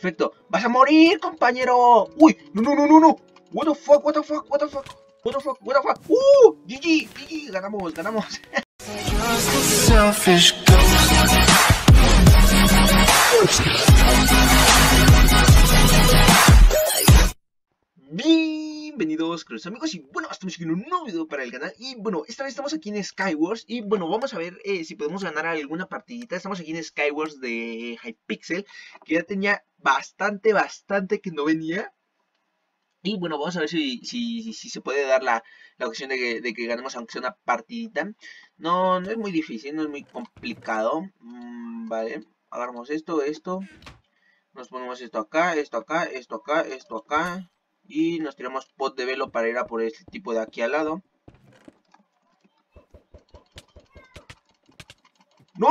Perfecto. ¡Vas a morir, compañero! ¡Uy! ¡No, no, no, no, no! ¡What the fuck, what the fuck, what the fuck! ¡What the fuck, what the fuck! ¡Uh! ¡GG, GG! ¡Ganamos, ganamos! Bienvenidos, queridos amigos, y bueno, estamos aquí en un nuevo video para el canal. Y bueno, esta vez estamos aquí en Skywars. Y bueno, vamos a ver si podemos ganar alguna partidita. Estamos aquí en Skywars de Hypixel, que ya tenía bastante que no venía. Y bueno, vamos a ver si se puede dar la opción de que ganemos aunque sea una partidita. No es muy difícil, no es muy complicado. Vale, agarramos esto. Nos ponemos esto acá. Y nos tiramos pot de velo para ir a por este tipo de aquí al lado. No.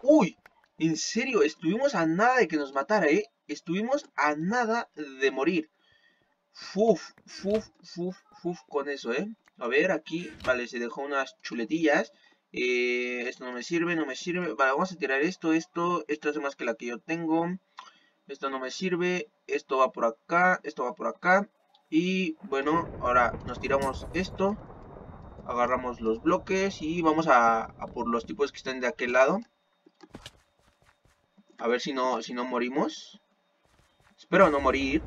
Uy, en serio, estuvimos a nada de que nos matara, ¿eh? Estuvimos a nada de morir. Fuf con eso, ¿eh? A ver, aquí, vale, se dejó unas chuletillas. Esto no me sirve. Vale, vamos a tirar esto es más que la que yo tengo. Esto no me sirve, esto va por acá. Y bueno, ahora nos tiramos esto. Agarramos los bloques y vamos a por los tipos que están de aquel lado. A ver si no morimos. Espero no morir.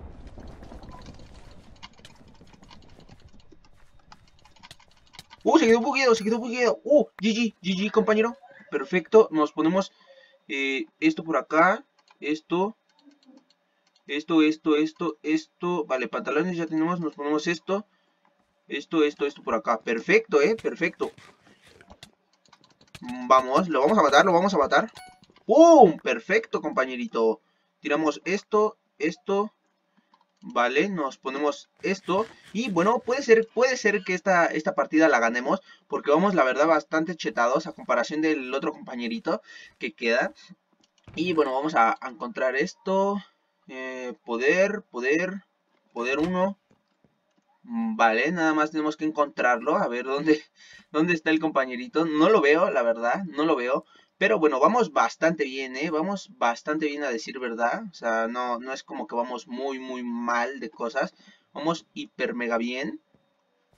Se quedó bugueado. GG, compañero. Perfecto, nos ponemos esto por acá. Esto. Vale, pantalones ya tenemos. Nos ponemos esto por acá. Perfecto, perfecto. Vamos, lo vamos a matar. ¡Pum! Perfecto, compañerito. Tiramos esto. Vale, nos ponemos esto. Y bueno, puede ser que esta partida la ganemos. Porque vamos, la verdad, bastante chetados a comparación del otro compañerito que queda. Y bueno, vamos a encontrar esto. Poder 1. Vale, nada más tenemos que encontrarlo. A ver dónde está el compañerito. No lo veo, la verdad, no lo veo. Pero bueno, vamos bastante bien, vamos bastante bien, a decir verdad. O sea, no es como que vamos muy mal de cosas. Vamos hiper mega bien.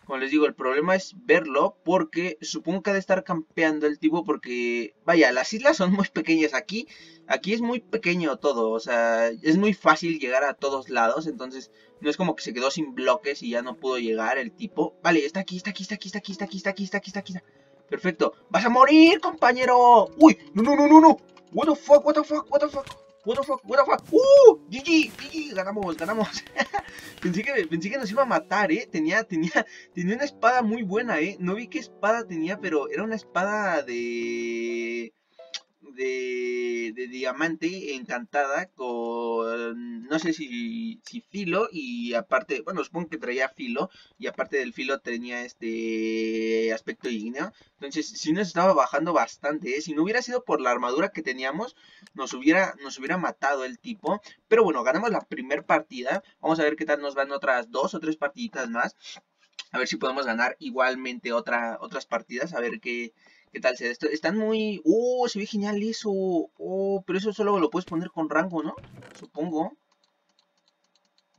Como les digo, el problema es verlo, porque supongo que ha de estar campeando el tipo, porque, vaya, las islas son muy pequeñas aquí. Aquí es muy pequeño todo, o sea, es muy fácil llegar a todos lados. Entonces, no es como que se quedó sin bloques y ya no pudo llegar el tipo. Vale, está aquí. Perfecto. ¡Vas a morir, compañero! ¡Uy! ¡No! What the fuck. GG, ganamos. Pensé que nos iba a matar, tenía una espada muy buena, no vi qué espada tenía, pero era una espada de diamante encantada con, no sé si filo, y aparte, bueno, supongo que traía filo, y aparte del filo tenía este aspecto ígneo. Entonces sí nos estaba bajando bastante, si no hubiera sido por la armadura que teníamos, nos hubiera matado el tipo. Pero bueno, ganamos la primer partida. Vamos a ver qué tal nos van otras 2 o 3 partiditas más, a ver si podemos ganar igualmente otras partidas, a ver qué tal sea esto. Están muy... ¡Oh! Se ve genial eso. ¡Oh! Pero eso solo lo puedes poner con rango, ¿no? Supongo.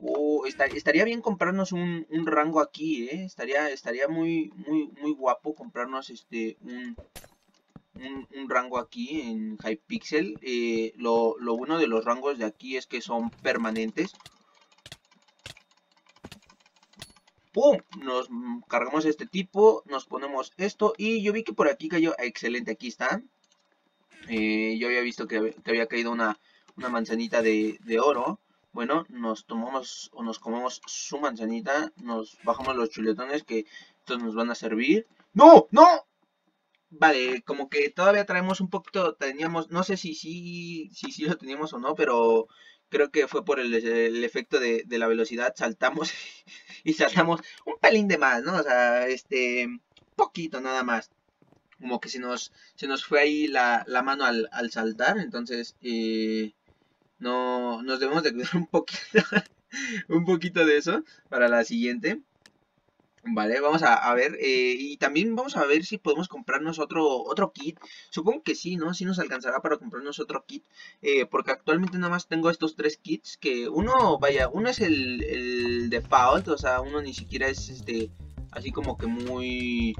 ¡Oh! Estaría bien comprarnos un rango aquí, ¿eh? Estaría muy guapo comprarnos un rango aquí en Hypixel. Lo bueno de los rangos de aquí es que son permanentes. ¡Pum! Nos cargamos este tipo, nos ponemos esto, y yo vi que por aquí cayó, excelente, aquí está. Yo había visto que había caído una manzanita de oro. Bueno, nos tomamos o nos comemos su manzanita, nos bajamos los chuletones que estos nos van a servir. ¡No! Vale, como que todavía traemos un poquito, teníamos, no sé si lo teníamos o no, pero... Creo que fue por el efecto de la velocidad. Saltamos y saltamos un pelín de más, ¿no? O sea, poquito nada más. Como que se nos fue ahí la mano al saltar. Entonces, no nos debemos de cuidar un poquito de eso para la siguiente. Vale, vamos a ver, y también vamos a ver si podemos comprarnos otro kit. Supongo que sí, ¿no? Sí nos alcanzará para comprarnos otro kit, porque actualmente nada más tengo estos tres kits, que uno es el default, o sea, uno ni siquiera es así como que muy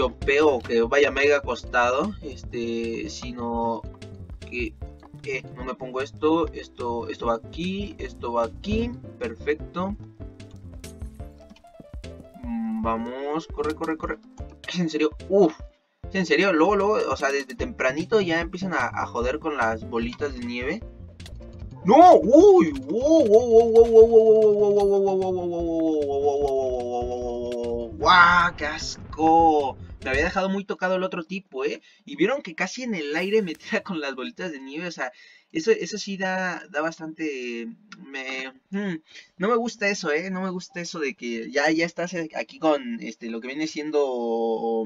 OP o que vaya mega costado, sino que... no me pongo esto va aquí, esto va aquí, perfecto. Vamos, corre. Es en serio, es en serio, luego, o sea, desde tempranito ya empiezan a joder con las bolitas de nieve. ¡No! ¡Uy! ¡Guau! ¡Qué asco! Me había dejado muy tocado el otro tipo, ¿eh? Y vieron que casi en el aire me tira con las bolitas de nieve, o sea, eso sí da bastante... no me gusta eso, ¿eh? No me gusta eso de que ya estás aquí con lo que viene siendo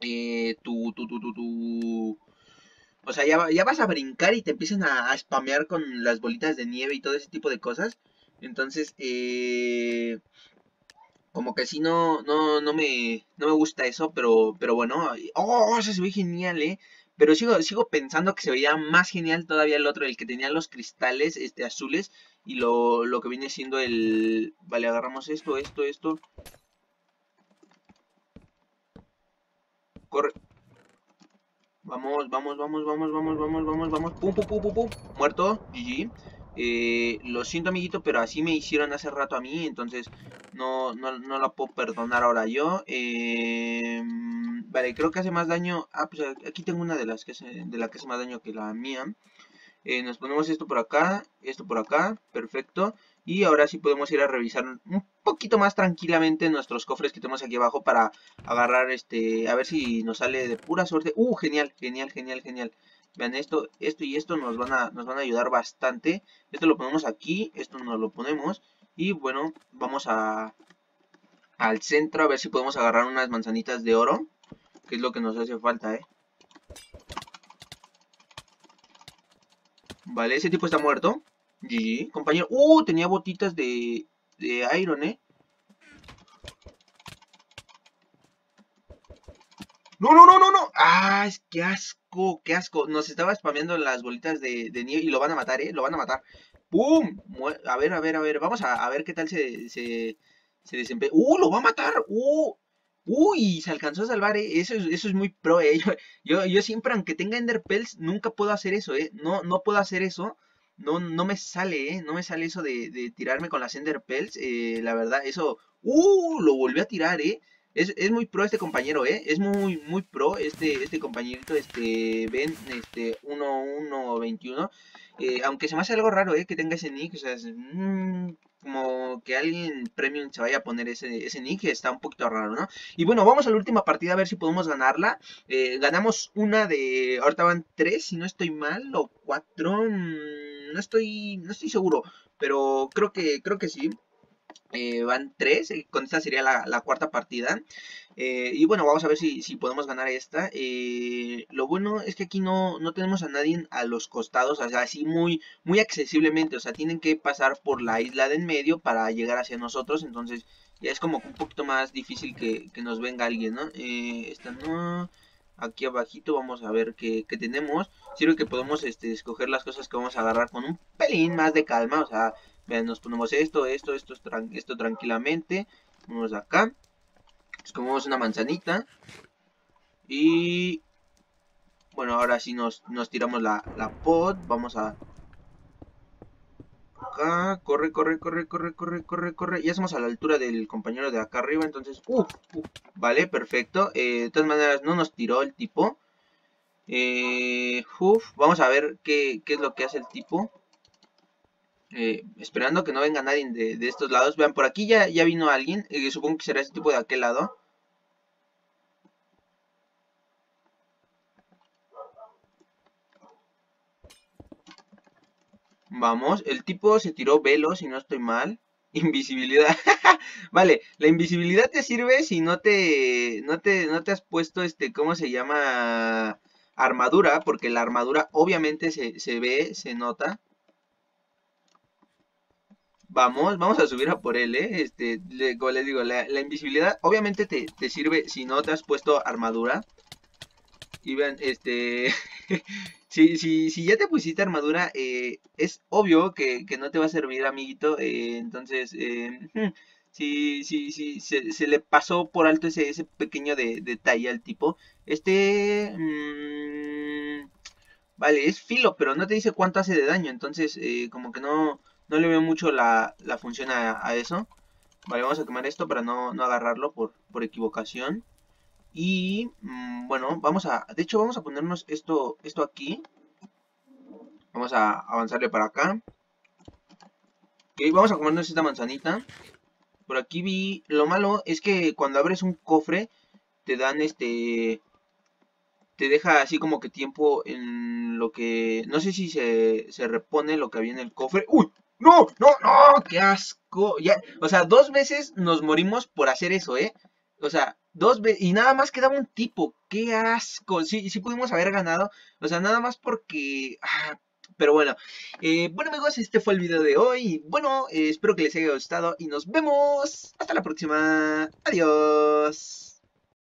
tu... O sea, ya vas a brincar y te empiezan a spamear con las bolitas de nieve y todo ese tipo de cosas. Entonces, como que sí, no me gusta eso, pero bueno. ¡Oh! Se ve genial, ¿eh? Pero sigo pensando que se veía más genial todavía el otro, el que tenía los cristales azules. Y lo que viene siendo el... Vale, agarramos esto. Corre. Vamos. Pum. Muerto. GG. Lo siento, amiguito, pero así me hicieron hace rato a mí, entonces no la puedo perdonar ahora yo. Vale, creo que hace más daño. Ah, pues aquí tengo una de las que hace más daño que la mía. Nos ponemos esto por acá, perfecto. Y ahora sí podemos ir a revisar un poquito más tranquilamente nuestros cofres que tenemos aquí abajo para agarrar a ver si nos sale de pura suerte. Genial. Vean, esto y esto nos van a ayudar bastante. Esto lo ponemos aquí, esto nos lo ponemos. Y bueno, vamos al centro a ver si podemos agarrar unas manzanitas de oro, que es lo que nos hace falta, ¿eh? Vale, ese tipo está muerto. GG, compañero. Tenía botitas de iron, ¿eh? No. Ah, qué asco, qué asco. Nos estaba spameando las bolitas de nieve y lo van a matar, ¿eh? Lo van a matar. ¡Pum! A ver. Vamos a ver qué tal se desempeña. Lo va a matar. Uy, se alcanzó a salvar, ¿eh? Eso es muy pro, ¿eh? Yo siempre, aunque tenga Ender Pearls, nunca puedo hacer eso, ¿eh? No puedo hacer eso. No me sale, ¿eh? No me sale eso de tirarme con las Ender Pearls. La verdad, eso... Lo volví a tirar, ¿eh? Es muy pro este compañero, ¿eh? Es muy pro este compañerito, Ben, 1121. Aunque se me hace algo raro, ¿eh? Que tenga ese nick, o sea, como que alguien premium se vaya a poner ese nick, está un poquito raro, ¿no? Y bueno, vamos a la última partida a ver si podemos ganarla. Ganamos una de... Ahorita van 3, si no estoy mal, o 4, no estoy seguro, pero creo que sí. Van 3, con esta sería la cuarta partida. Y bueno, vamos a ver si podemos ganar esta. Lo bueno es que aquí no tenemos a nadie a los costados, o sea, así muy accesiblemente. O sea, tienen que pasar por la isla de en medio para llegar hacia nosotros. Entonces ya es como un poquito más difícil que nos venga alguien, ¿no? Esta no... Aquí abajito vamos a ver qué tenemos. Sirve que podemos escoger las cosas que vamos a agarrar con un pelín más de calma. O sea, vean, nos ponemos esto tranquilamente. Vamos acá. Nos comemos una manzanita. Y... Bueno, ahora sí nos tiramos la pot. Vamos a... Acá. Corre. Ya estamos a la altura del compañero de acá arriba. Entonces... Vale, perfecto. De todas maneras, no nos tiró el tipo. Vamos a ver qué es lo que hace el tipo. Esperando que no venga nadie de estos lados. Vean, por aquí ya vino alguien. Supongo que será ese tipo de aquel lado. Vamos, el tipo se tiró velo, si no estoy mal. Invisibilidad. Vale, la invisibilidad te sirve si no te has puesto ¿cómo se llama? Armadura, porque la armadura obviamente se ve, se nota. Vamos a subir a por él, ¿eh? Como les digo, la invisibilidad obviamente te sirve si no te has puesto armadura. Y vean, si ya te pusiste armadura, es obvio que no te va a servir, amiguito. Entonces, se le pasó por alto ese pequeño detalle al tipo. Vale, es filo, pero no te dice cuánto hace de daño. Entonces, como que no le veo mucho la función a eso. Vale, vamos a quemar esto para no agarrarlo por equivocación. Y bueno, vamos a ponernos esto aquí. Vamos a avanzarle para acá. Ok, vamos a comernos esta manzanita. Por aquí vi, lo malo es que cuando abres un cofre te dan te deja así como que tiempo en lo que, no sé si se repone lo que había en el cofre. ¡Uy! ¡No! ¡Qué asco! Ya, o sea, 2 veces nos morimos por hacer eso, ¿eh? O sea, 2 veces, y nada más quedaba un tipo. ¡Qué asco! Sí pudimos haber ganado. O sea, nada más porque... pero bueno. Bueno, amigos, este fue el video de hoy. Bueno, espero que les haya gustado y nos vemos. Hasta la próxima. Adiós.